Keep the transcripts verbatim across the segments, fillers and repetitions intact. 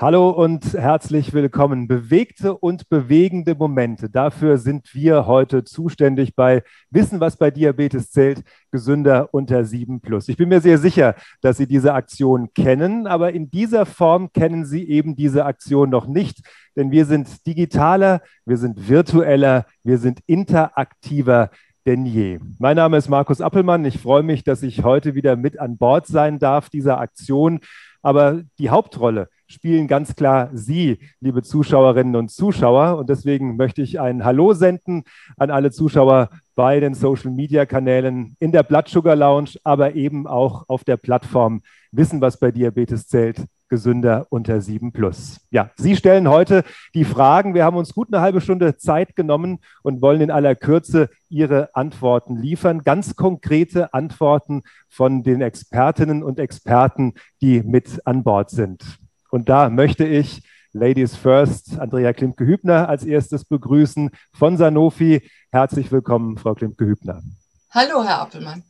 Hallo und herzlich willkommen. Bewegte und bewegende Momente. Dafür sind wir heute zuständig bei Wissen, was bei Diabetes zählt, gesünder unter sieben plus. Ich bin mir sehr sicher, dass Sie diese Aktion kennen, aber in dieser Form kennen Sie eben diese Aktion noch nicht, denn wir sind digitaler, wir sind virtueller, wir sind interaktiver denn je. Mein Name ist Markus Appelmann. Ich freue mich, dass ich heute wieder mit an Bord sein darf dieser Aktion. Aber die Hauptrolle spielen ganz klar Sie, liebe Zuschauerinnen und Zuschauer. Und deswegen möchte ich ein Hallo senden an alle Zuschauer bei den Social-Media-Kanälen, in der Blood Sugar Lounge, aber eben auch auf der Plattform Wissen, was bei Diabetes zählt, gesünder unter sieben plus. Ja, Sie stellen heute die Fragen. Wir haben uns gut eine halbe Stunde Zeit genommen und wollen in aller Kürze Ihre Antworten liefern. Ganz konkrete Antworten von den Expertinnen und Experten, die mit an Bord sind. Und da möchte ich Ladies First Andrea Klimke-Hübner als erstes begrüßen von Sanofi. Herzlich willkommen, Frau Klimke-Hübner. Hallo, Herr Appelmann.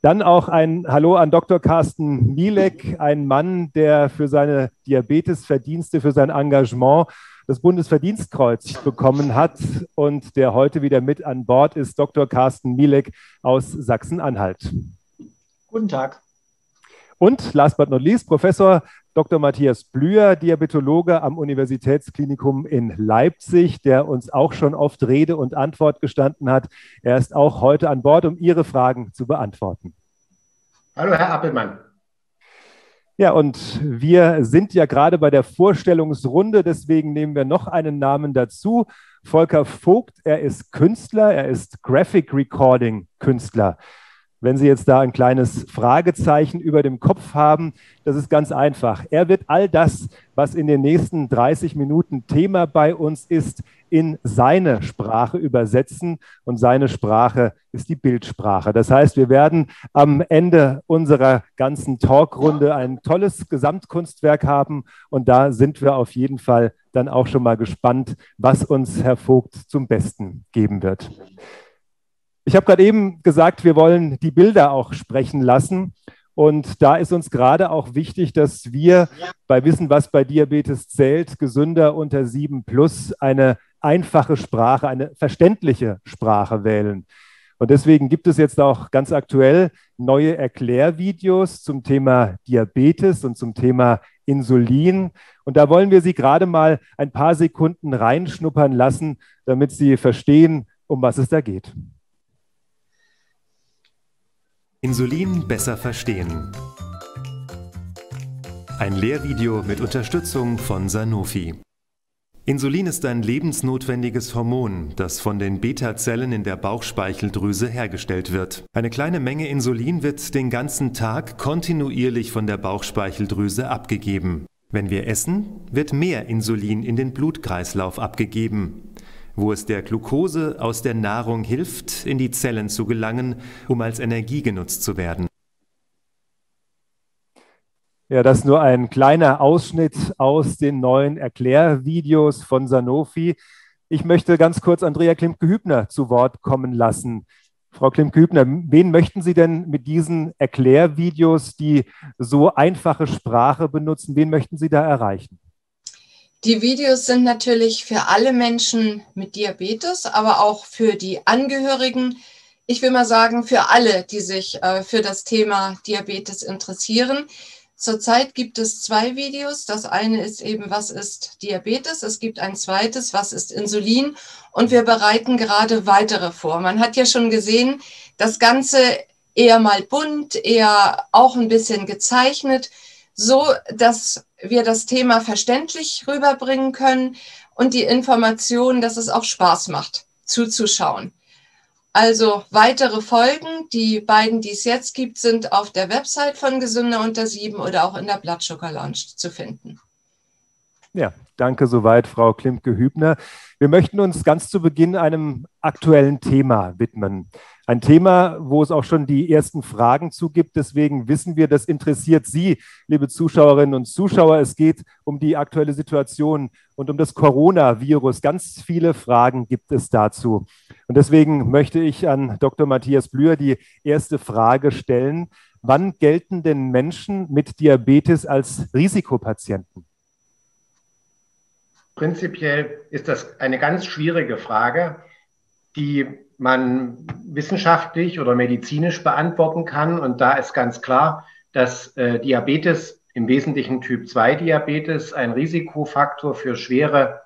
Dann auch ein Hallo an Doktor Karsten Milek, ein Mann, der für seine Diabetesverdienste, für sein Engagement das Bundesverdienstkreuz bekommen hat und der heute wieder mit an Bord ist, Doktor Karsten Milek aus Sachsen-Anhalt. Guten Tag. Und last but not least, Professor Doktor Matthias Blüher, Diabetologe am Universitätsklinikum in Leipzig, der uns auch schon oft Rede und Antwort gestanden hat. Er ist auch heute an Bord, um Ihre Fragen zu beantworten. Hallo, Herr Appelmann. Ja, und wir sind ja gerade bei der Vorstellungsrunde, deswegen nehmen wir noch einen Namen dazu. Volker Vogt, er ist Künstler, er ist Graphic Recording Künstler. Wenn Sie jetzt da ein kleines Fragezeichen über dem Kopf haben, das ist ganz einfach. Er wird all das, was in den nächsten dreißig Minuten Thema bei uns ist, in seine Sprache übersetzen. Und seine Sprache ist die Bildsprache. Das heißt, wir werden am Ende unserer ganzen Talkrunde ein tolles Gesamtkunstwerk haben. Und da sind wir auf jeden Fall dann auch schon mal gespannt, was uns Herr Vogt zum Besten geben wird. Ich habe gerade eben gesagt, wir wollen die Bilder auch sprechen lassen. Und da ist uns gerade auch wichtig, dass wir bei Wissen, was bei Diabetes zählt, gesünder unter sieben plus, eine einfache Sprache, eine verständliche Sprache wählen. Und deswegen gibt es jetzt auch ganz aktuell neue Erklärvideos zum Thema Diabetes und zum Thema Insulin. Und da wollen wir Sie gerade mal ein paar Sekunden reinschnuppern lassen, damit Sie verstehen, um was es da geht. Insulin besser verstehen. Ein Lehrvideo mit Unterstützung von Sanofi. Insulin ist ein lebensnotwendiges Hormon, das von den Beta-Zellen in der Bauchspeicheldrüse hergestellt wird. Eine kleine Menge Insulin wird den ganzen Tag kontinuierlich von der Bauchspeicheldrüse abgegeben. Wenn wir essen, wird mehr Insulin in den Blutkreislauf abgegeben, wo es der Glucose aus der Nahrung hilft, in die Zellen zu gelangen, um als Energie genutzt zu werden. Ja, das ist nur ein kleiner Ausschnitt aus den neuen Erklärvideos von Sanofi. Ich möchte ganz kurz Andrea Klimke-Hübner zu Wort kommen lassen. Frau Klimke-Hübner, wen möchten Sie denn mit diesen Erklärvideos, die so einfache Sprache benutzen, wen möchten Sie da erreichen? Die Videos sind natürlich für alle Menschen mit Diabetes, aber auch für die Angehörigen. Ich will mal sagen, für alle, die sich äh, für das Thema Diabetes interessieren. Zurzeit gibt es zwei Videos. Das eine ist eben, was ist Diabetes? Es gibt ein zweites, was ist Insulin? Und wir bereiten gerade weitere vor. Man hat ja schon gesehen, das Ganze eher mal bunt, eher auch ein bisschen gezeichnet, so dass wir das Thema verständlich rüberbringen können und die Information, dass es auch Spaß macht, zuzuschauen. Also weitere Folgen, die beiden, die es jetzt gibt, sind auf der Website von Gesünder unter sieben oder auch in der Blood Sugar Lounge zu finden. Ja, danke soweit, Frau Klimke-Hübner. Wir möchten uns ganz zu Beginn einem aktuellen Thema widmen. Ein Thema, wo es auch schon die ersten Fragen zu gibt. Deswegen wissen wir, das interessiert Sie, liebe Zuschauerinnen und Zuschauer. Es geht um die aktuelle Situation und um das Coronavirus. Ganz viele Fragen gibt es dazu. Und deswegen möchte ich an Doktor Matthias Blüher die erste Frage stellen. Wann gelten denn Menschen mit Diabetes als Risikopatienten? Prinzipiell ist das eine ganz schwierige Frage, die man wissenschaftlich oder medizinisch beantworten kann. Und da ist ganz klar, dass äh, Diabetes, im Wesentlichen Typ zwei Diabetes, ein Risikofaktor für schwere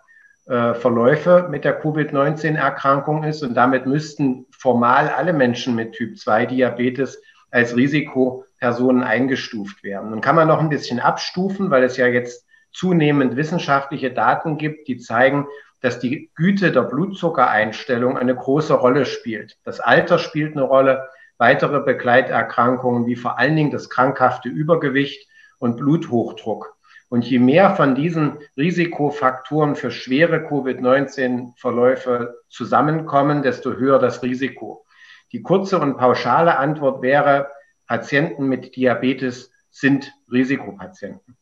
äh, Verläufe mit der Covid neunzehn Erkrankung ist. Und damit müssten formal alle Menschen mit Typ zwei Diabetes als Risikopersonen eingestuft werden. Nun kann man noch ein bisschen abstufen, weil es ja jetzt zunehmend wissenschaftliche Daten gibt, die zeigen, dass die Güte der Blutzuckereinstellung eine große Rolle spielt. Das Alter spielt eine Rolle, weitere Begleiterkrankungen wie vor allen Dingen das krankhafte Übergewicht und Bluthochdruck. Und je mehr von diesen Risikofaktoren für schwere Covid neunzehn Verläufe zusammenkommen, desto höher das Risiko. Die kurze und pauschale Antwort wäre, Patienten mit Diabetes sind Risikopatienten.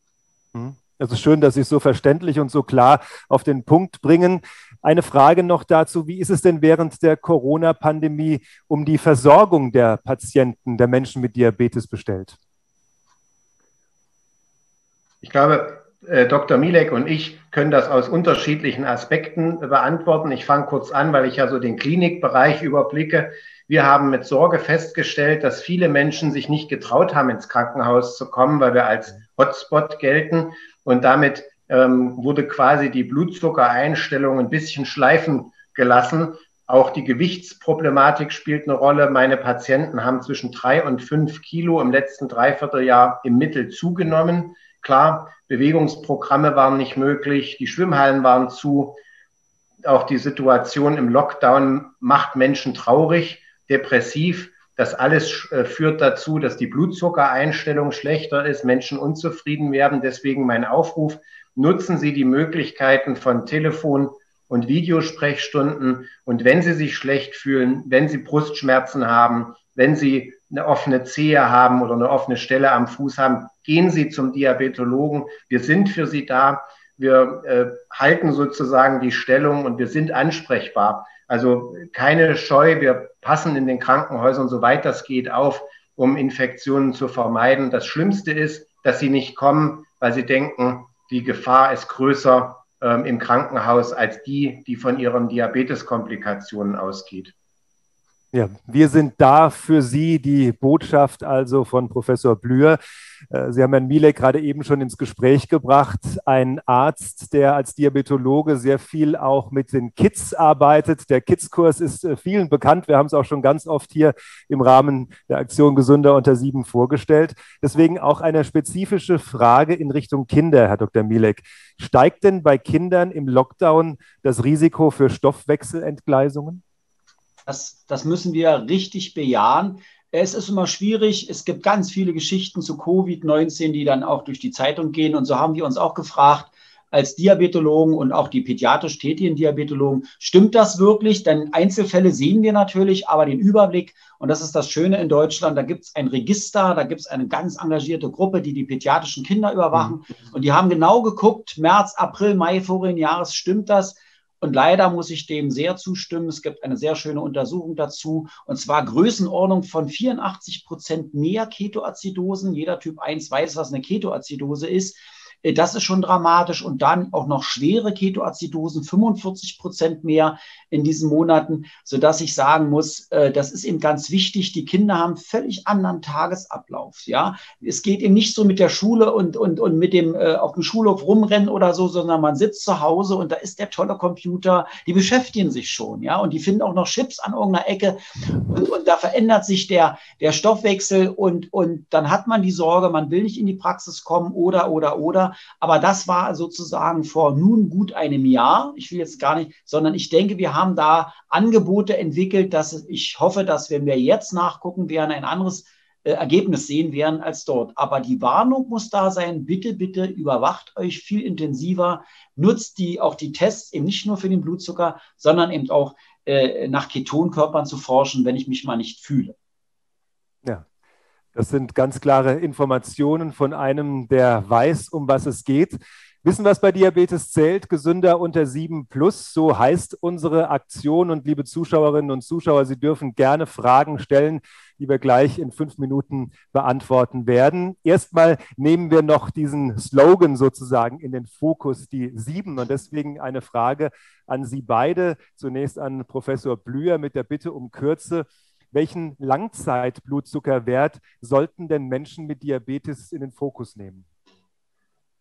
Mhm. Also schön, dass Sie es so verständlich und so klar auf den Punkt bringen. Eine Frage noch dazu, wie ist es denn während der Corona-Pandemie um die Versorgung der Patienten, der Menschen mit Diabetes bestellt? Ich glaube, Doktor Milek und ich können das aus unterschiedlichen Aspekten beantworten. Ich fange kurz an, weil ich ja so den Klinikbereich überblicke. Wir haben mit Sorge festgestellt, dass viele Menschen sich nicht getraut haben, ins Krankenhaus zu kommen, weil wir als Hotspot gelten. Und damit ähm, wurde quasi die Blutzuckereinstellung ein bisschen schleifen gelassen. Auch die Gewichtsproblematik spielt eine Rolle. Meine Patienten haben zwischen drei und fünf Kilo im letzten Dreivierteljahr im Mittel zugenommen. Klar, Bewegungsprogramme waren nicht möglich, die Schwimmhallen waren zu. Auch die Situation im Lockdown macht Menschen traurig, depressiv. Das alles äh, führt dazu, dass die Blutzuckereinstellung schlechter ist, Menschen unzufrieden werden. Deswegen mein Aufruf, nutzen Sie die Möglichkeiten von Telefon- und Videosprechstunden. Und wenn Sie sich schlecht fühlen, wenn Sie Brustschmerzen haben, wenn Sie eine offene Zehe haben oder eine offene Stelle am Fuß haben, gehen Sie zum Diabetologen. Wir sind für Sie da. Wir äh, halten sozusagen die Stellung und wir sind ansprechbar. Also keine Scheu, wir passen in den Krankenhäusern, soweit das geht, auf, um Infektionen zu vermeiden. Das Schlimmste ist, dass sie nicht kommen, weil sie denken, die Gefahr ist größer ähm, im Krankenhaus als die, die von ihren Diabeteskomplikationen ausgeht. Ja, wir sind da für Sie, die Botschaft also von Professor Blüher. Sie haben Herrn Milek gerade eben schon ins Gespräch gebracht, ein Arzt, der als Diabetologe sehr viel auch mit den Kids arbeitet. Der Kids-Kurs ist vielen bekannt. Wir haben es auch schon ganz oft hier im Rahmen der Aktion Gesünder unter sieben vorgestellt. Deswegen auch eine spezifische Frage in Richtung Kinder, Herr Doktor Milek. Steigt denn bei Kindern im Lockdown das Risiko für Stoffwechselentgleisungen? Das, das müssen wir richtig bejahen. Es ist immer schwierig. Es gibt ganz viele Geschichten zu Covid neunzehn, die dann auch durch die Zeitung gehen. Und so haben wir uns auch gefragt, als Diabetologen und auch die pädiatrisch tätigen Diabetologen, stimmt das wirklich? Denn Einzelfälle sehen wir natürlich, aber den Überblick, und das ist das Schöne in Deutschland, da gibt es ein Register, da gibt es eine ganz engagierte Gruppe, die die pädiatrischen Kinder überwachen. Mhm. Und die haben genau geguckt, März, April, Mai vorigen Jahres, stimmt das? Und leider muss ich dem sehr zustimmen. Es gibt eine sehr schöne Untersuchung dazu, und zwar Größenordnung von vierundachtzig Prozent mehr Ketoazidosen. Jeder Typ eins weiß, was eine Ketoazidose ist. Das ist schon dramatisch. Und dann auch noch schwere Ketoazidosen, fünfundvierzig Prozent mehr in diesen Monaten, sodass ich sagen muss, das ist eben ganz wichtig. Die Kinder haben völlig anderen Tagesablauf. Ja? Es geht eben nicht so mit der Schule und, und, und mit dem auf dem Schulhof rumrennen oder so, sondern man sitzt zu Hause und da ist der tolle Computer. Die beschäftigen sich schon, ja, und die finden auch noch Chips an irgendeiner Ecke. Und, und da verändert sich der, der Stoffwechsel und, und dann hat man die Sorge, man will nicht in die Praxis kommen oder, oder, oder. Aber das war sozusagen vor nun gut einem Jahr. Ich will jetzt gar nicht, sondern ich denke, wir haben da Angebote entwickelt, dass ich hoffe, dass wenn wir jetzt nachgucken werden, ein anderes äh, Ergebnis sehen werden als dort. Aber die Warnung muss da sein. Bitte, bitte überwacht euch viel intensiver. Nutzt die, auch die Tests eben nicht nur für den Blutzucker, sondern eben auch äh, nach Ketonkörpern zu forschen, wenn ich mich mal nicht fühle. Ja. Das sind ganz klare Informationen von einem, der weiß, um was es geht. Wissen, was bei Diabetes zählt, gesünder unter sieben plus, so heißt unsere Aktion. Und liebe Zuschauerinnen und Zuschauer, Sie dürfen gerne Fragen stellen, die wir gleich in fünf Minuten beantworten werden. Erstmal nehmen wir noch diesen Slogan sozusagen in den Fokus, die sieben. Und deswegen eine Frage an Sie beide, zunächst an Professor Blüher mit der Bitte um Kürze. Welchen Langzeitblutzuckerwert sollten denn Menschen mit Diabetes in den Fokus nehmen?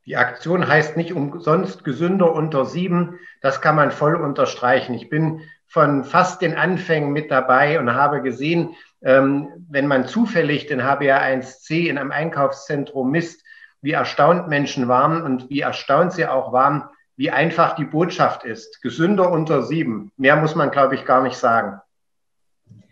Die Aktion heißt nicht umsonst gesünder unter sieben. Das kann man voll unterstreichen. Ich bin von fast den Anfängen mit dabei und habe gesehen, wenn man zufällig den H b A eins c in einem Einkaufszentrum misst, wie erstaunt Menschen waren und wie erstaunt sie auch waren, wie einfach die Botschaft ist. Gesünder unter sieben. Mehr muss man, glaube ich, gar nicht sagen.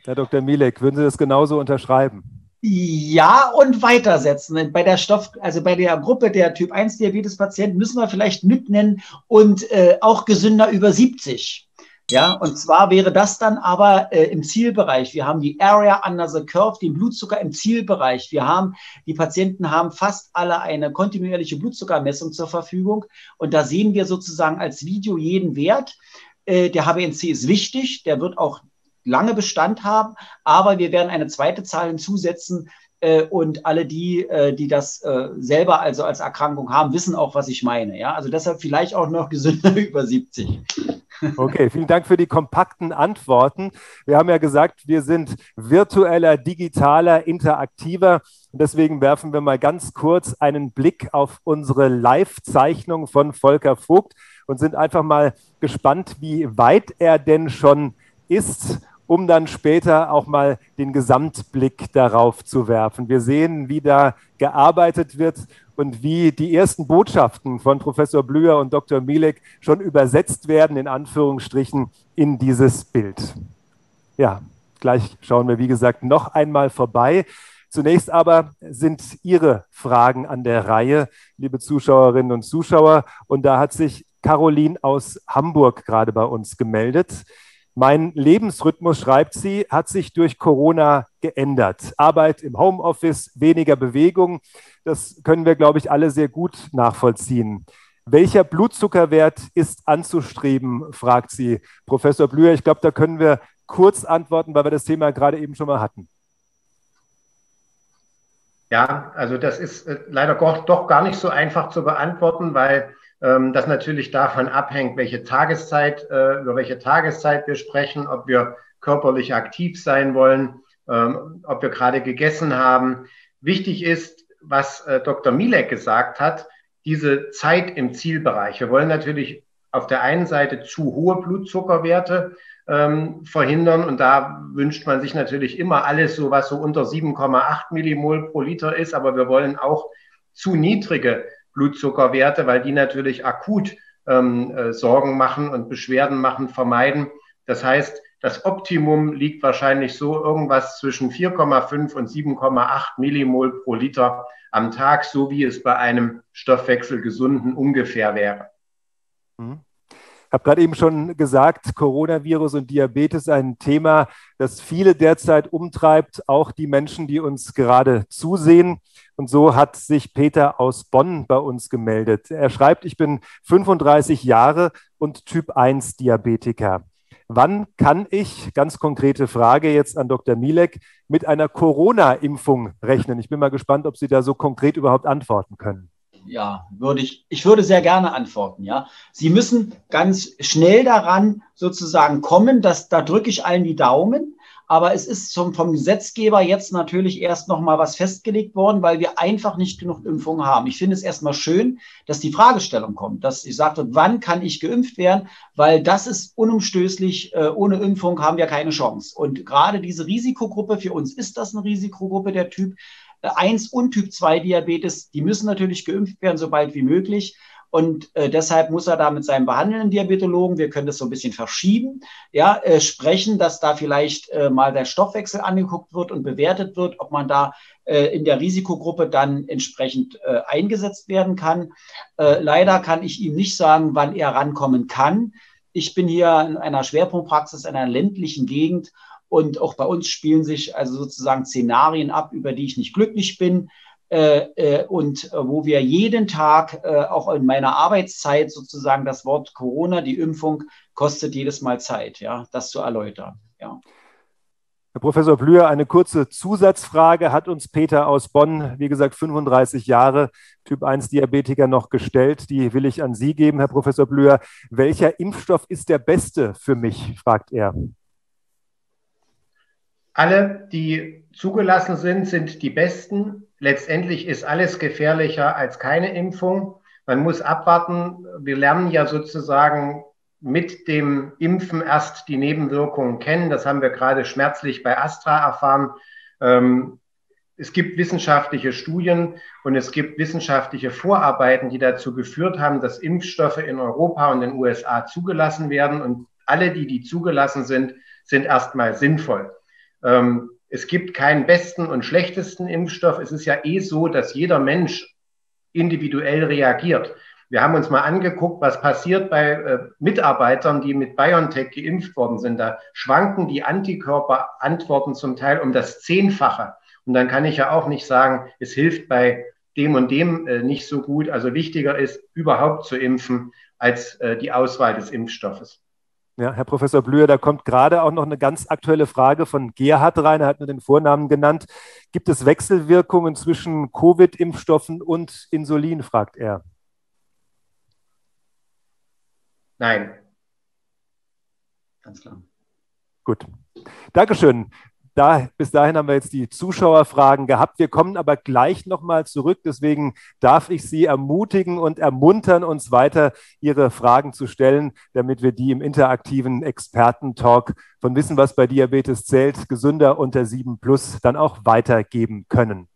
Herr Doktor Milek, würden Sie das genauso unterschreiben? Ja, und weitersetzen. Bei der Stoff, also bei der Gruppe der Typ eins Diabetes-Patienten müssen wir vielleicht mitnennen und äh, auch gesünder über siebzig. Ja, und zwar wäre das dann aber äh, im Zielbereich. Wir haben die Area under the Curve, den Blutzucker im Zielbereich. Wir haben, die Patienten haben fast alle eine kontinuierliche Blutzuckermessung zur Verfügung. Und da sehen wir sozusagen als Video jeden Wert. Äh, der H b A eins c ist wichtig, der wird auch lange Bestand haben, aber wir werden eine zweite Zahl hinzusetzen äh, und alle die, äh, die das äh, selber also als Erkrankung haben, wissen auch, was ich meine. Ja? Also deshalb vielleicht auch noch gesünder über siebzig. Okay, vielen Dank für die kompakten Antworten. Wir haben ja gesagt, wir sind virtueller, digitaler, interaktiver. Und deswegen werfen wir mal ganz kurz einen Blick auf unsere Live-Zeichnung von Volker Vogt und sind einfach mal gespannt, wie weit er denn schon ist, um dann später auch mal den Gesamtblick darauf zu werfen. Wir sehen, wie da gearbeitet wird und wie die ersten Botschaften von Professor Blüher und Doktor Milek schon übersetzt werden, in Anführungsstrichen, in dieses Bild. Ja, gleich schauen wir, wie gesagt, noch einmal vorbei. Zunächst aber sind Ihre Fragen an der Reihe, liebe Zuschauerinnen und Zuschauer. Und da hat sich Caroline aus Hamburg gerade bei uns gemeldet. Mein Lebensrhythmus, schreibt sie, hat sich durch Corona geändert. Arbeit im Homeoffice, weniger Bewegung, das können wir, glaube ich, alle sehr gut nachvollziehen. Welcher Blutzuckerwert ist anzustreben, fragt sie. Professor Blüher, ich glaube, da können wir kurz antworten, weil wir das Thema gerade eben schon mal hatten. Ja, also das ist leider doch gar nicht so einfach zu beantworten, weil das natürlich davon abhängt, welche Tageszeit, über welche Tageszeit wir sprechen, ob wir körperlich aktiv sein wollen, ob wir gerade gegessen haben. Wichtig ist, was Doktor Milek gesagt hat, diese Zeit im Zielbereich. Wir wollen natürlich auf der einen Seite zu hohe Blutzuckerwerte verhindern und da wünscht man sich natürlich immer alles, so was so unter sieben Komma acht Millimol pro Liter ist, aber wir wollen auch zu niedrige Blutzuckerwerte, weil die natürlich akut ähm, äh, Sorgen machen und Beschwerden machen, vermeiden. Das heißt, das Optimum liegt wahrscheinlich so irgendwas zwischen vier Komma fünf und sieben Komma acht Millimol pro Liter am Tag, so wie es bei einem Stoffwechselgesunden ungefähr wäre. Mhm. Ich habe gerade eben schon gesagt, Coronavirus und Diabetes, ein Thema, das viele derzeit umtreibt, auch die Menschen, die uns gerade zusehen. Und so hat sich Peter aus Bonn bei uns gemeldet. Er schreibt, ich bin fünfunddreißig Jahre und Typ eins Diabetiker. Wann kann ich, ganz konkrete Frage jetzt an Doktor Milek, mit einer Corona-Impfung rechnen? Ich bin mal gespannt, ob Sie da so konkret überhaupt antworten können. Ja, würde ich, ich würde sehr gerne antworten, ja. Sie müssen ganz schnell daran sozusagen kommen, dass, da drücke ich allen die Daumen, aber es ist zum, vom Gesetzgeber jetzt natürlich erst nochmal was festgelegt worden, weil wir einfach nicht genug Impfungen haben. Ich finde es erstmal schön, dass die Fragestellung kommt, dass ich sagte, wann kann ich geimpft werden, weil das ist unumstößlich, äh, ohne Impfung haben wir keine Chance. Und gerade diese Risikogruppe, für uns ist das eine Risikogruppe, der Typ eins und Typ zwei Diabetes, die müssen natürlich geimpft werden, sobald wie möglich. Und äh, deshalb muss er da mit seinem behandelnden Diabetologen, wir können das so ein bisschen verschieben, ja, äh, sprechen, dass da vielleicht äh, mal der Stoffwechsel angeguckt wird und bewertet wird, ob man da äh, in der Risikogruppe dann entsprechend äh, eingesetzt werden kann. Äh, leider kann ich ihm nicht sagen, wann er rankommen kann. Ich bin hier in einer Schwerpunktpraxis in einer ländlichen Gegend. Und auch bei uns spielen sich also sozusagen Szenarien ab, über die ich nicht glücklich bin. äh, äh, und äh, wo wir jeden Tag, äh, auch in meiner Arbeitszeit sozusagen, das Wort Corona, die Impfung, kostet jedes Mal Zeit, ja, das zu erläutern. Ja. Herr Professor Blüher, eine kurze Zusatzfrage hat uns Peter aus Bonn, wie gesagt fünfunddreißig Jahre, Typ eins Diabetiker, noch gestellt. Die will ich an Sie geben, Herr Professor Blüher. Welcher Impfstoff ist der beste für mich, fragt er. Alle, die zugelassen sind, sind die besten. Letztendlich ist alles gefährlicher als keine Impfung. Man muss abwarten. Wir lernen ja sozusagen mit dem Impfen erst die Nebenwirkungen kennen. Das haben wir gerade schmerzlich bei Astra erfahren. Es gibt wissenschaftliche Studien und es gibt wissenschaftliche Vorarbeiten, die dazu geführt haben, dass Impfstoffe in Europa und in den U S A zugelassen werden. Und alle, die, die zugelassen sind, sind erstmal sinnvoll. Es gibt keinen besten und schlechtesten Impfstoff. Es ist ja eh so, dass jeder Mensch individuell reagiert. Wir haben uns mal angeguckt, was passiert bei äh, Mitarbeitern, die mit BioNTech geimpft worden sind. Da schwanken die Antikörperantworten zum Teil um das Zehnfache. Und dann kann ich ja auch nicht sagen, es hilft bei dem und dem äh, nicht so gut. Also wichtiger ist, überhaupt zu impfen, als äh, die Auswahl des Impfstoffes. Ja, Herr Professor Blüher, da kommt gerade auch noch eine ganz aktuelle Frage von Gerhard rein. Er hat nur den Vornamen genannt. Gibt es Wechselwirkungen zwischen Covid-Impfstoffen und Insulin, fragt er. Nein. Ganz klar. Gut. Dankeschön. Da, bis dahin haben wir jetzt die Zuschauerfragen gehabt. Wir kommen aber gleich nochmal zurück. Deswegen darf ich Sie ermutigen und ermuntern, uns weiter Ihre Fragen zu stellen, damit wir die im interaktiven Experten-Talk von Wissen, was bei Diabetes zählt, gesünder unter sieben plus, dann auch weitergeben können.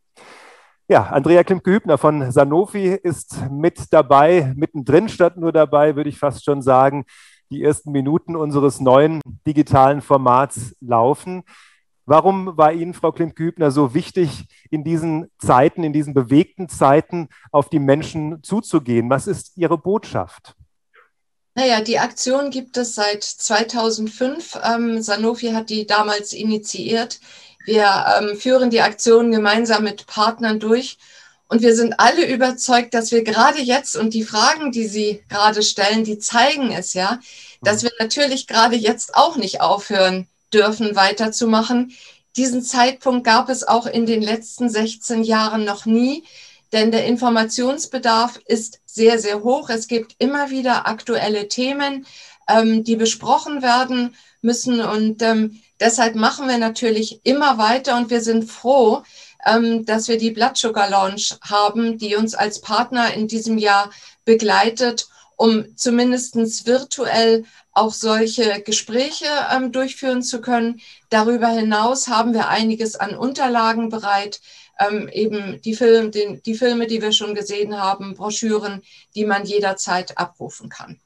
Ja, Andrea Klimke-Hübner von Sanofi ist mit dabei, mittendrin statt nur dabei, würde ich fast schon sagen. Die ersten Minuten unseres neuen digitalen Formats laufen. Warum war Ihnen, Frau Klimke-Hübner, so wichtig, in diesen Zeiten, in diesen bewegten Zeiten auf die Menschen zuzugehen? Was ist Ihre Botschaft? Naja, die Aktion gibt es seit zweitausendfünf. Ähm, Sanofi hat die damals initiiert. Wir ähm, führen die Aktion gemeinsam mit Partnern durch und wir sind alle überzeugt, dass wir gerade jetzt, und die Fragen, die Sie gerade stellen, die zeigen es ja, dass wir natürlich gerade jetzt auch nicht aufhören dürfen, weiterzumachen. Diesen Zeitpunkt gab es auch in den letzten sechzehn Jahren noch nie, denn der Informationsbedarf ist sehr, sehr hoch. Es gibt immer wieder aktuelle Themen, ähm, die besprochen werden müssen und ähm, deshalb machen wir natürlich immer weiter und wir sind froh, ähm, dass wir die Blood Sugar Lounge haben, die uns als Partner in diesem Jahr begleitet, um zumindest virtuell auch solche Gespräche ähm, durchführen zu können. Darüber hinaus haben wir einiges an Unterlagen bereit, ähm, eben die, Film, den, die Filme, die wir schon gesehen haben, Broschüren, die man jederzeit abrufen kann.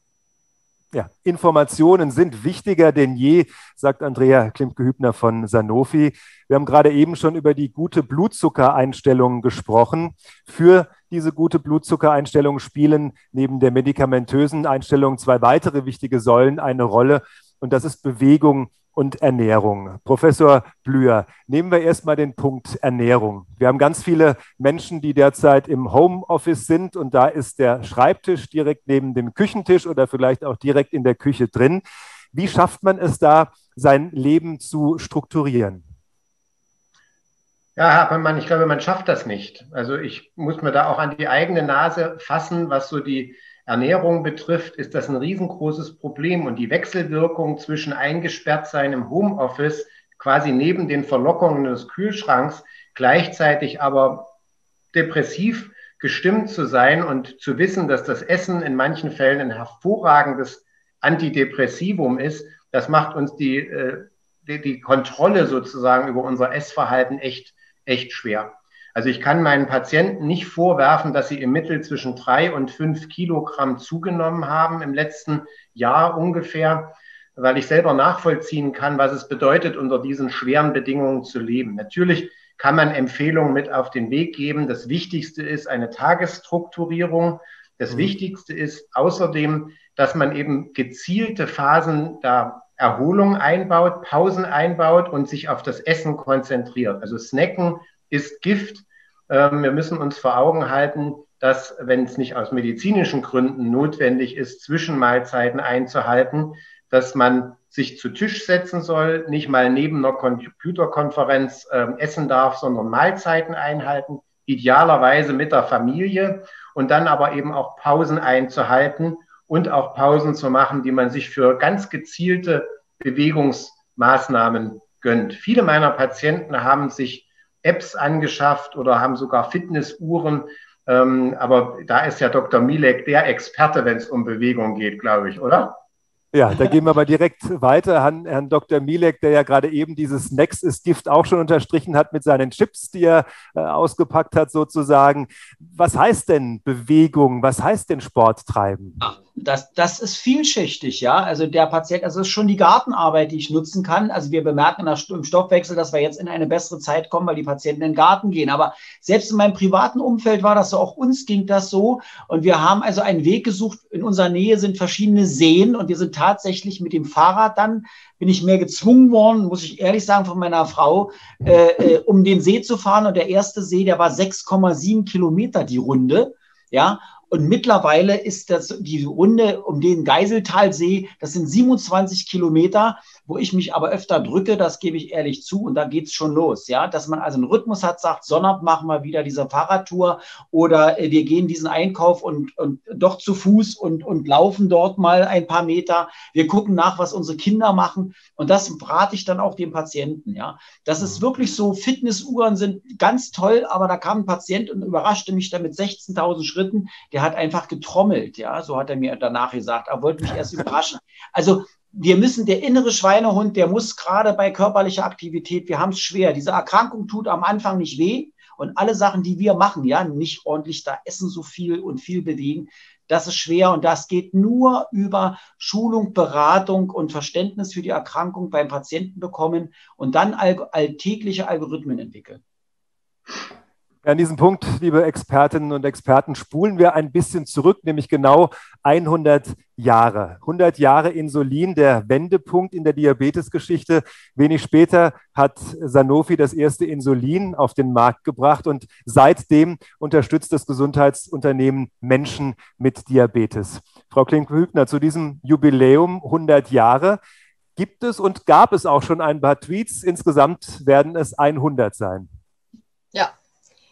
Ja, Informationen sind wichtiger denn je, sagt Andrea Klimke-Hübner von Sanofi. Wir haben gerade eben schon über die gute Blutzuckereinstellung gesprochen. Für diese gute Blutzuckereinstellung spielen neben der medikamentösen Einstellung zwei weitere wichtige Säulen eine Rolle, und das ist Bewegung und Ernährung. Professor Blüher, nehmen wir erstmal den Punkt Ernährung. Wir haben ganz viele Menschen, die derzeit im Homeoffice sind, und da ist der Schreibtisch direkt neben dem Küchentisch oder vielleicht auch direkt in der Küche drin. Wie schafft man es da, sein Leben zu strukturieren? Ja, aber man, ich glaube, man schafft das nicht. Also ich muss mir da auch an die eigene Nase fassen, was so die Ernährung betrifft, ist das ein riesengroßes Problem, und die Wechselwirkung zwischen eingesperrt sein im Homeoffice, quasi neben den Verlockungen des Kühlschranks, gleichzeitig aber depressiv gestimmt zu sein und zu wissen, dass das Essen in manchen Fällen ein hervorragendes Antidepressivum ist, das macht uns die, die, die Kontrolle sozusagen über unser Essverhalten echt, echt schwer. Also ich kann meinen Patienten nicht vorwerfen, dass sie im Mittel zwischen drei und fünf Kilogramm zugenommen haben im letzten Jahr ungefähr, weil ich selber nachvollziehen kann, was es bedeutet, unter diesen schweren Bedingungen zu leben. Natürlich kann man Empfehlungen mit auf den Weg geben. Das Wichtigste ist eine Tagesstrukturierung. Das Wichtigste ist außerdem, dass man eben gezielte Phasen der Erholung einbaut, Pausen einbaut und sich auf das Essen konzentriert. Also Snacken ist Gift. Ähm, wir müssen uns vor Augen halten, dass, wenn es nicht aus medizinischen Gründen notwendig ist, Zwischenmahlzeiten einzuhalten, dass man sich zu Tisch setzen soll, nicht mal neben einer Computerkonferenz äh, essen darf, sondern Mahlzeiten einhalten, idealerweise mit der Familie und dann aber eben auch Pausen einzuhalten und auch Pausen zu machen, die man sich für ganz gezielte Bewegungsmaßnahmen gönnt. Viele meiner Patienten haben sich Apps angeschafft oder haben sogar Fitnessuhren. Ähm, aber da ist ja Doktor Milek der Experte, wenn es um Bewegung geht, glaube ich, oder? Ja, da gehen wir mal direkt weiter an Herrn Doktor Milek, der ja gerade eben dieses Next ist Gift auch schon unterstrichen hat mit seinen Chips, die er äh, ausgepackt hat sozusagen. Was heißt denn Bewegung? Was heißt denn Sport treiben? Ach, das, das ist vielschichtig, ja. Also der Patient, also das ist schon die Gartenarbeit, die ich nutzen kann. Also wir bemerken im Stoffwechsel, dass wir jetzt in eine bessere Zeit kommen, weil die Patienten in den Garten gehen. Aber selbst in meinem privaten Umfeld war das so, auch uns ging das so. Und wir haben also einen Weg gesucht. In unserer Nähe sind verschiedene Seen und wir sind tatsächlich mit dem Fahrrad dann, bin ich mehr gezwungen worden, muss ich ehrlich sagen, von meiner Frau, äh, äh, um den See zu fahren. Und der erste See, der war sechs Komma sieben Kilometer die Runde. Ja, und mittlerweile ist das die Runde um den Geiseltalsee, das sind siebenundzwanzig Kilometer, wo ich mich aber öfter drücke, das gebe ich ehrlich zu, und da geht es schon los, ja, dass man also einen Rhythmus hat, sagt, Sonnabend machen wir wieder diese Fahrradtour oder äh, wir gehen diesen Einkauf und, und doch zu Fuß und, und laufen dort mal ein paar Meter, wir gucken nach, was unsere Kinder machen, und das rate ich dann auch dem Patienten, ja, das ist wirklich so, Fitnessuhren sind ganz toll, aber da kam ein Patient und überraschte mich dann mit sechzehntausend Schritten, der hat einfach getrommelt, ja, so hat er mir danach gesagt, er wollte mich erst überraschen, also wir müssen, der innere Schweinehund, der muss gerade bei körperlicher Aktivität, wir haben es schwer, diese Erkrankung tut am Anfang nicht weh und alle Sachen, die wir machen, ja, nicht ordentlich da essen so viel und viel bewegen, das ist schwer und das geht nur über Schulung, Beratung und Verständnis für die Erkrankung beim Patienten bekommen und dann alltägliche Algorithmen entwickeln. An diesem Punkt, liebe Expertinnen und Experten, spulen wir ein bisschen zurück, nämlich genau hundert Jahre. hundert Jahre Insulin, der Wendepunkt in der Diabetesgeschichte. Wenig später hat Sanofi das erste Insulin auf den Markt gebracht und seitdem unterstützt das Gesundheitsunternehmen Menschen mit Diabetes. Frau Klimke-Hübner, zu diesem Jubiläum hundert Jahre gibt es und gab es auch schon ein paar Tweets. Insgesamt werden es hundert sein. Ja.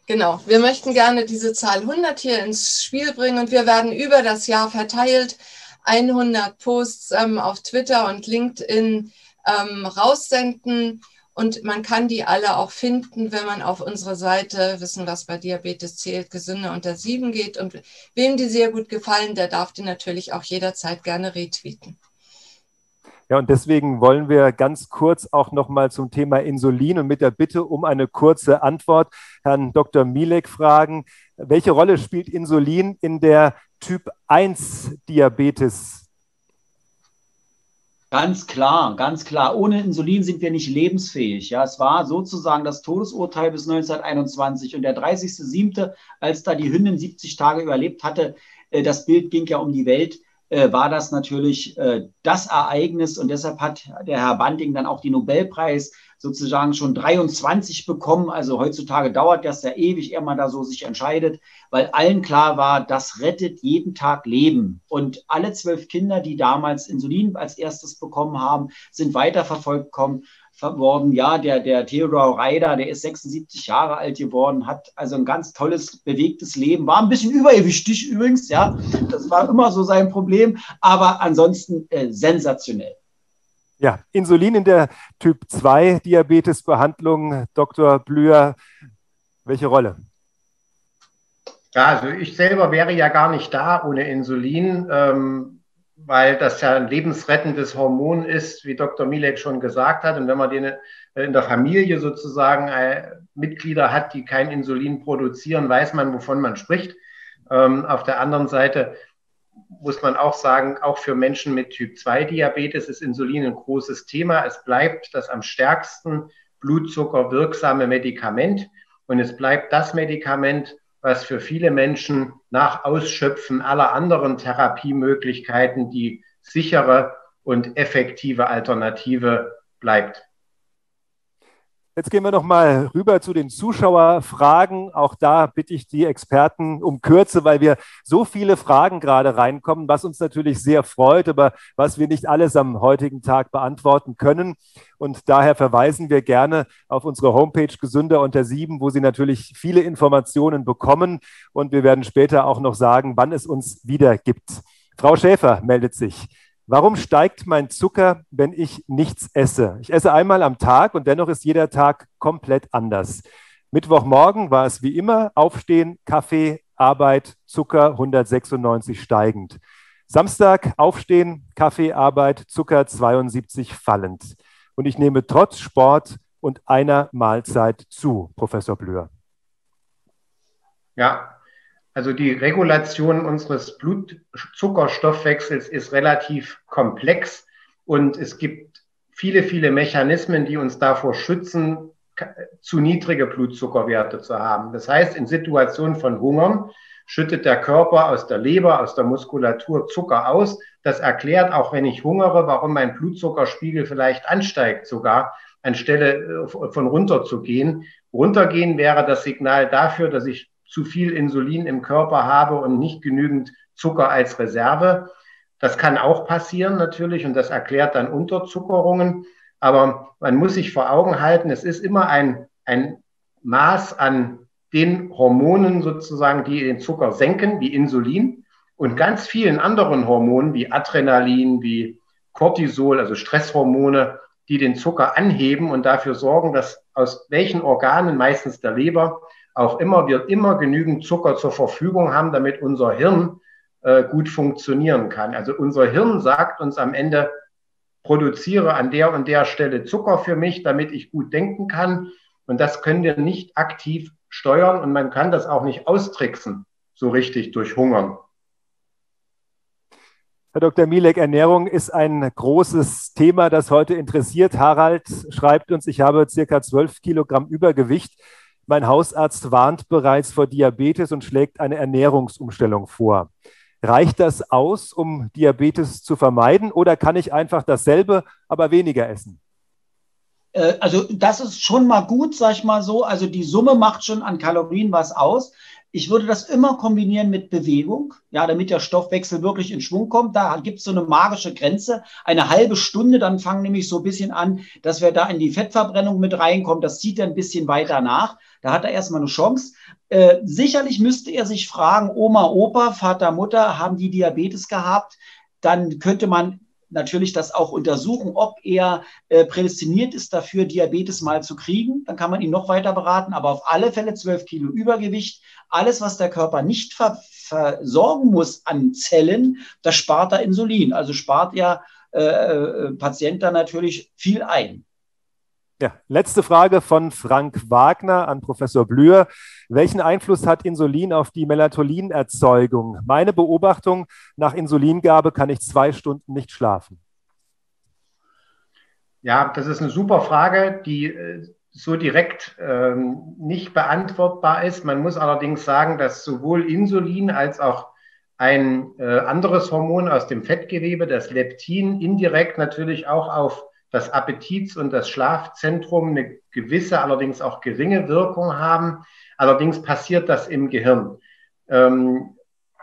Genau, wir möchten gerne diese Zahl hundert hier ins Spiel bringen und wir werden über das Jahr verteilt hundert Posts ähm, auf Twitter und LinkedIn ähm, raussenden und man kann die alle auch finden, wenn man auf unsere Seite Wissen, was bei Diabetes zählt, gesünder unter sieben geht, und wem die sehr gut gefallen, der darf die natürlich auch jederzeit gerne retweeten. Ja, und deswegen wollen wir ganz kurz auch nochmal zum Thema Insulin und mit der Bitte um eine kurze Antwort Herrn Doktor Milek fragen. Welche Rolle spielt Insulin in der Typ eins Diabetes? Ganz klar, ganz klar. Ohne Insulin sind wir nicht lebensfähig. Ja, es war sozusagen das Todesurteil bis neunzehnhunderteinundzwanzig und der dreißigste siebte, als da die Hündin siebzig Tage überlebt hatte, das Bild ging ja um die Welt, war das natürlich äh, das Ereignis und deshalb hat der Herr Banting dann auch den Nobelpreis sozusagen schon dreiundzwanzig bekommen. Also heutzutage dauert das ja ewig, ehe man da so sich entscheidet, weil allen klar war, das rettet jeden Tag Leben. Und alle zwölf Kinder, die damals Insulin als erstes bekommen haben, sind weiterverfolgt kommen, worden. Ja, der, der Theodor Reider, der ist sechsundsiebzig Jahre alt geworden, hat also ein ganz tolles, bewegtes Leben, war ein bisschen übergewichtig übrigens, ja, das war immer so sein Problem, aber ansonsten äh, sensationell. Ja, Insulin in der Typ zwei Diabetes-Behandlung, Doktor Blüher, welche Rolle? Ja, also ich selber wäre ja gar nicht da ohne Insulin, ähm, weil das ja ein lebensrettendes Hormon ist, wie Doktor Milek schon gesagt hat. Und wenn man den in der Familie sozusagen Mitglieder hat, die kein Insulin produzieren, weiß man, wovon man spricht. Auf der anderen Seite muss man auch sagen, auch für Menschen mit Typ zwei Diabetes ist Insulin ein großes Thema. Es bleibt das am stärksten blutzuckerwirksame Medikament. Und es bleibt das Medikament, was für viele Menschen nach Ausschöpfen aller anderen Therapiemöglichkeiten die sichere und effektive Alternative bleibt. Jetzt gehen wir noch mal rüber zu den Zuschauerfragen. Auch da bitte ich die Experten um Kürze, weil wir so viele Fragen gerade reinkommen, was uns natürlich sehr freut, aber was wir nicht alles am heutigen Tag beantworten können. Und daher verweisen wir gerne auf unsere Homepage gesünder unter sieben, wo Sie natürlich viele Informationen bekommen. Und wir werden später auch noch sagen, wann es uns wieder gibt. Frau Schäfer meldet sich. Warum steigt mein Zucker, wenn ich nichts esse? Ich esse einmal am Tag und dennoch ist jeder Tag komplett anders. Mittwochmorgen war es wie immer, aufstehen, Kaffee, Arbeit, Zucker hundertsechsundneunzig steigend. Samstag aufstehen, Kaffee, Arbeit, Zucker zweiundsiebzig fallend. Und ich nehme trotz Sport und einer Mahlzeit zu, Professor Blüher. Ja. Also die Regulation unseres Blutzuckerstoffwechsels ist relativ komplex und es gibt viele, viele Mechanismen, die uns davor schützen, zu niedrige Blutzuckerwerte zu haben. Das heißt, in Situationen von Hunger schüttet der Körper aus der Leber, aus der Muskulatur Zucker aus. Das erklärt, auch wenn ich hungere, warum mein Blutzuckerspiegel vielleicht ansteigt sogar, anstelle von runterzugehen. Runtergehen wäre das Signal dafür, dass ich zu viel Insulin im Körper habe und nicht genügend Zucker als Reserve. Das kann auch passieren natürlich und das erklärt dann Unterzuckerungen. Aber man muss sich vor Augen halten, es ist immer ein, ein Maß an den Hormonen sozusagen, die den Zucker senken, wie Insulin und ganz vielen anderen Hormonen wie Adrenalin, wie Cortisol, also Stresshormone, die den Zucker anheben und dafür sorgen, dass aus welchen Organen, meistens der Leber, auch immer wir immer genügend Zucker zur Verfügung haben, damit unser Hirn äh, gut funktionieren kann. Also unser Hirn sagt uns am Ende, produziere an der und der Stelle Zucker für mich, damit ich gut denken kann. Und das können wir nicht aktiv steuern und man kann das auch nicht austricksen, so richtig durch Hungern. Herr Doktor Milek, Ernährung ist ein großes Thema, das heute interessiert. Harald schreibt uns, ich habe circa zwölf Kilogramm Übergewicht. Mein Hausarzt warnt bereits vor Diabetes und schlägt eine Ernährungsumstellung vor. Reicht das aus, um Diabetes zu vermeiden oder kann ich einfach dasselbe, aber weniger essen? Also das ist schon mal gut, sag ich mal so. Also die Summe macht schon an Kalorien was aus. Ich würde das immer kombinieren mit Bewegung, ja, damit der Stoffwechsel wirklich in Schwung kommt. Da gibt es so eine magische Grenze, eine halbe Stunde, dann fangen nämlich so ein bisschen an, dass wir da in die Fettverbrennung mit reinkommen. Das zieht dann ein bisschen weiter nach. Da hat er erstmal eine Chance. Äh, sicherlich müsste er sich fragen, Oma, Opa, Vater, Mutter, haben die Diabetes gehabt? Dann könnte man natürlich das auch untersuchen, ob er äh, prädestiniert ist dafür, Diabetes mal zu kriegen. Dann kann man ihn noch weiter beraten. Aber auf alle Fälle zwölf Kilo Übergewicht. Alles, was der Körper nicht ver versorgen muss an Zellen, das spart er Insulin. Also spart er äh, äh, Patient da natürlich viel ein. Ja, letzte Frage von Frank Wagner an Professor Blüher. Welchen Einfluss hat Insulin auf die Melatoninerzeugung? Meine Beobachtung, nach Insulingabe kann ich zwei Stunden nicht schlafen. Ja, das ist eine super Frage, die so direkt ähm, nicht beantwortbar ist. Man muss allerdings sagen, dass sowohl Insulin als auch ein äh, anderes Hormon aus dem Fettgewebe, das Leptin, indirekt natürlich auch auf das Appetits- und das Schlafzentrum eine gewisse, allerdings auch geringe Wirkung haben. Allerdings passiert das im Gehirn. Ähm,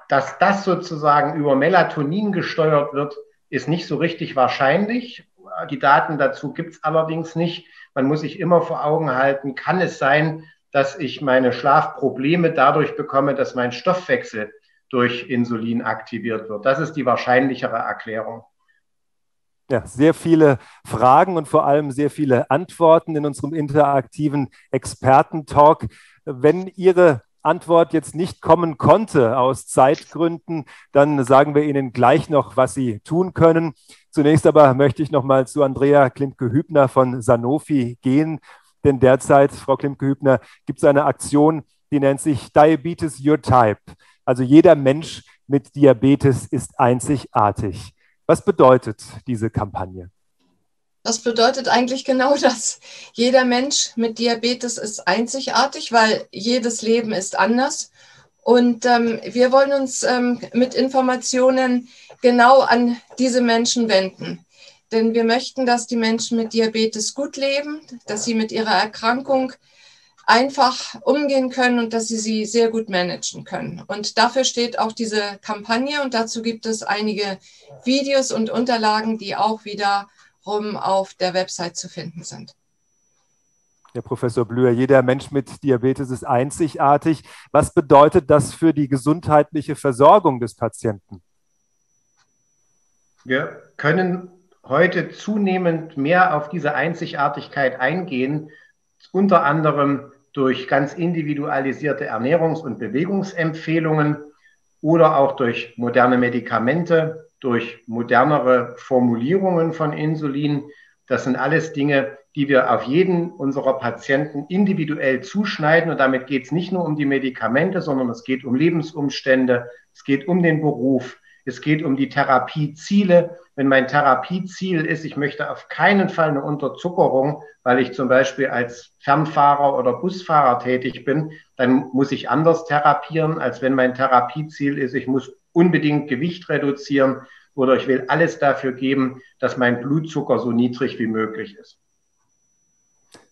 dass das sozusagen über Melatonin gesteuert wird, ist nicht so richtig wahrscheinlich. Die Daten dazu gibt es allerdings nicht. Man muss sich immer vor Augen halten, kann es sein, dass ich meine Schlafprobleme dadurch bekomme, dass mein Stoffwechsel durch Insulin aktiviert wird. Das ist die wahrscheinlichere Erklärung. Ja, sehr viele Fragen und vor allem sehr viele Antworten in unserem interaktiven Expertentalk. Wenn Ihre Antwort jetzt nicht kommen konnte aus Zeitgründen, dann sagen wir Ihnen gleich noch, was Sie tun können. Zunächst aber möchte ich noch mal zu Andrea Klimke-Hübner von Sanofi gehen, denn derzeit, Frau Klimke-Hübner, gibt es eine Aktion, die nennt sich Diabetes Your Type. Also jeder Mensch mit Diabetes ist einzigartig. Was bedeutet diese Kampagne? Das bedeutet eigentlich genau das. Jeder Mensch mit Diabetes ist einzigartig, weil jedes Leben ist anders. Und ähm, wir wollen uns ähm, mit Informationen genau an diese Menschen wenden. Denn wir möchten, dass die Menschen mit Diabetes gut leben, dass sie mit ihrer Erkrankung einfach umgehen können und dass sie sie sehr gut managen können. Und dafür steht auch diese Kampagne und dazu gibt es einige Videos und Unterlagen, die auch wiederum auf der Website zu finden sind. Herr Professor Blüher, jeder Mensch mit Diabetes ist einzigartig. Was bedeutet das für die gesundheitliche Versorgung des Patienten? Wir können heute zunehmend mehr auf diese Einzigartigkeit eingehen, unter anderem durch ganz individualisierte Ernährungs- und Bewegungsempfehlungen oder auch durch moderne Medikamente, durch modernere Formulierungen von Insulin. Das sind alles Dinge, die wir auf jeden unserer Patienten individuell zuschneiden. Und damit geht es nicht nur um die Medikamente, sondern es geht um Lebensumstände, es geht um den Beruf, es geht um die Therapieziele. Wenn mein Therapieziel ist, ich möchte auf keinen Fall eine Unterzuckerung, weil ich zum Beispiel als Fernfahrer oder Busfahrer tätig bin, dann muss ich anders therapieren, als wenn mein Therapieziel ist, ich muss unbedingt Gewicht reduzieren oder ich will alles dafür geben, dass mein Blutzucker so niedrig wie möglich ist.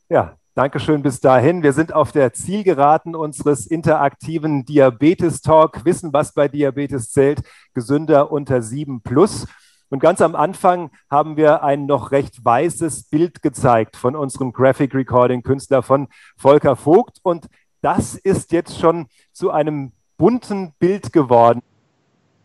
Ja, danke schön bis dahin. Wir sind auf der Zielgeraden unseres interaktiven Diabetes-Talk. Wissen, was bei Diabetes zählt, gesünder unter sieben plus. Und ganz am Anfang haben wir ein noch recht weißes Bild gezeigt von unserem Graphic-Recording-Künstler von Volker Vogt. Und das ist jetzt schon zu einem bunten Bild geworden.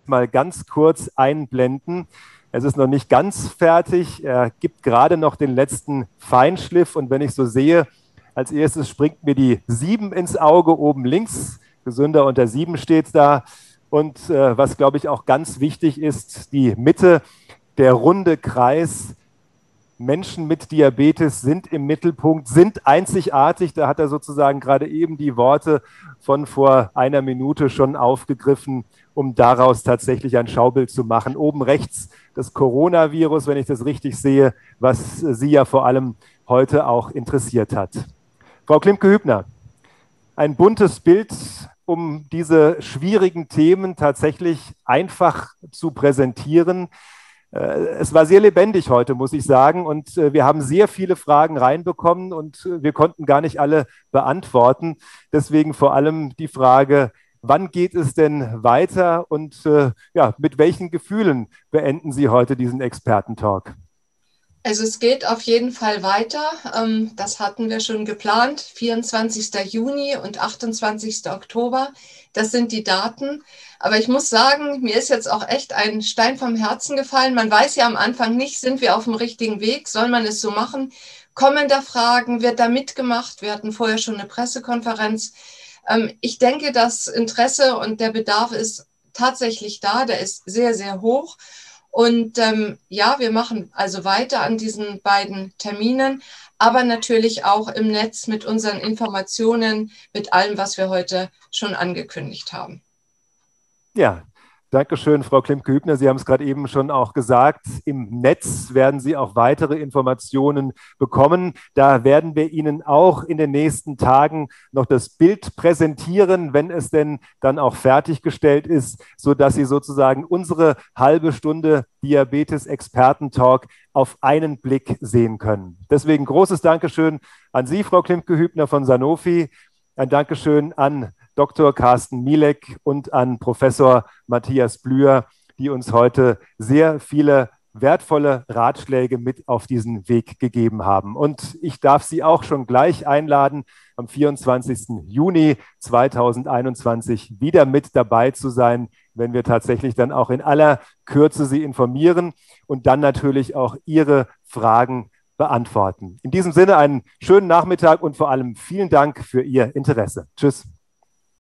Mal ganz kurz einblenden. Es ist noch nicht ganz fertig. Er gibt gerade noch den letzten Feinschliff. Und wenn ich so sehe, als erstes springt mir die sieben ins Auge, oben links. Gesünder unter sieben steht da. Und äh, was, glaube ich, auch ganz wichtig ist, die Mitte, der runde Kreis. Menschen mit Diabetes sind im Mittelpunkt, sind einzigartig. Da hat er sozusagen gerade eben die Worte von vor einer Minute schon aufgegriffen, um daraus tatsächlich ein Schaubild zu machen. Oben rechts das Coronavirus, wenn ich das richtig sehe, was Sie ja vor allem heute auch interessiert hat. Frau Klimke-Hübner, ein buntes Bild, um diese schwierigen Themen tatsächlich einfach zu präsentieren. Es war sehr lebendig heute, muss ich sagen, und wir haben sehr viele Fragen reinbekommen und wir konnten gar nicht alle beantworten. Deswegen vor allem die Frage, wann geht es denn weiter und ja, mit welchen Gefühlen beenden Sie heute diesen Expertentalk? Also es geht auf jeden Fall weiter. Das hatten wir schon geplant. vierundzwanzigster Juni und achtundzwanzigster Oktober. Das sind die Daten. Aber ich muss sagen, mir ist jetzt auch echt ein Stein vom Herzen gefallen. Man weiß ja am Anfang nicht, sind wir auf dem richtigen Weg? Soll man es so machen? Kommen da Fragen? Wird da mitgemacht? Wir hatten vorher schon eine Pressekonferenz. Ich denke, das Interesse und der Bedarf ist tatsächlich da. Der ist sehr, sehr hoch. Und ähm, ja, wir machen also weiter an diesen beiden Terminen, aber natürlich auch im Netz mit unseren Informationen, mit allem, was wir heute schon angekündigt haben. Ja, danke schön, Frau Klimke-Hübner. Sie haben es gerade eben schon auch gesagt, im Netz werden Sie auch weitere Informationen bekommen. Da werden wir Ihnen auch in den nächsten Tagen noch das Bild präsentieren, wenn es denn dann auch fertiggestellt ist, sodass Sie sozusagen unsere halbe Stunde Diabetes-Experten-Talk auf einen Blick sehen können. Deswegen großes Dankeschön an Sie, Frau Klimke-Hübner von Sanofi. Ein Dankeschön an Doktor Karsten Milek und an Professor Matthias Blüher, die uns heute sehr viele wertvolle Ratschläge mit auf diesen Weg gegeben haben. Und ich darf Sie auch schon gleich einladen, am vierundzwanzigsten Juni zweitausendeinundzwanzig wieder mit dabei zu sein, wenn wir tatsächlich dann auch in aller Kürze Sie informieren und dann natürlich auch Ihre Fragen beantworten. In diesem Sinne einen schönen Nachmittag und vor allem vielen Dank für Ihr Interesse. Tschüss.